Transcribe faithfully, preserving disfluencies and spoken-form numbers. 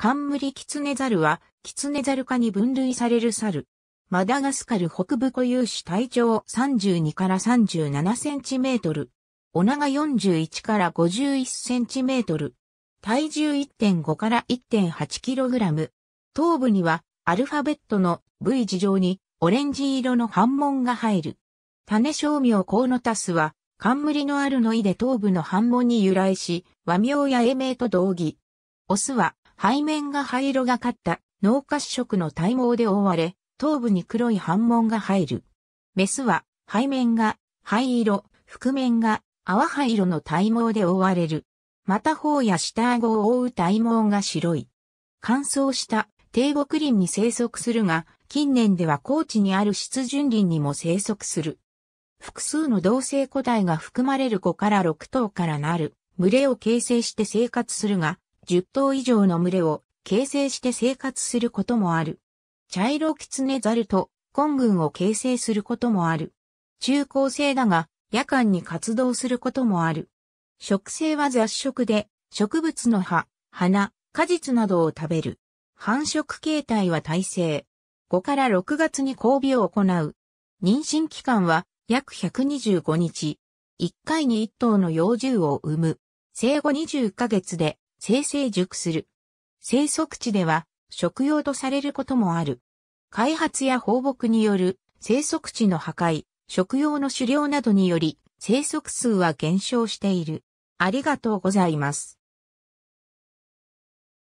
冠キツネザルは、キツネザル科に分類される猿。マダガスカル北部固有種、体長さんじゅうにからさんじゅうななセンチメートル。お長よんじゅういちからごじゅういちセンチメートル。体重 いってんごからいってんはちキログラム。頭部にはアルファベットの ブイ 字状にオレンジ色の斑紋が入る。種小名コウノタスは、冠のあるの意で頭部の斑紋に由来し、和名や英名と同義。オスは背面が灰色がかった脳褐色の体毛で覆われ、頭部に黒い斑紋が入る。メスは背面が灰色、腹面が淡灰色の体毛で覆われる。また頬や下顎を覆う体毛が白い。乾燥した低木林に生息するが、近年では高地にある湿潤林にも生息する。複数の同性個体が含まれるごからろくとうからなる群れを形成して生活するが、じゅっとう以上の群れを形成して生活することもある。茶色キツネザルと混群を形成することもある。中高生だが夜間に活動することもある。食性は雑食で植物の葉、花、果実などを食べる。繁殖形態は胎生。ごからろくがつに交尾を行う。妊娠期間は約ひゃくにじゅうごにち。いっかいにいっとうの幼獣を産む。生後にじゅっかげつで性成熟する。生息地では食用とされることもある。開発や放牧による生息地の破壊、食用の狩猟などにより生息数は減少している。ありがとうございます。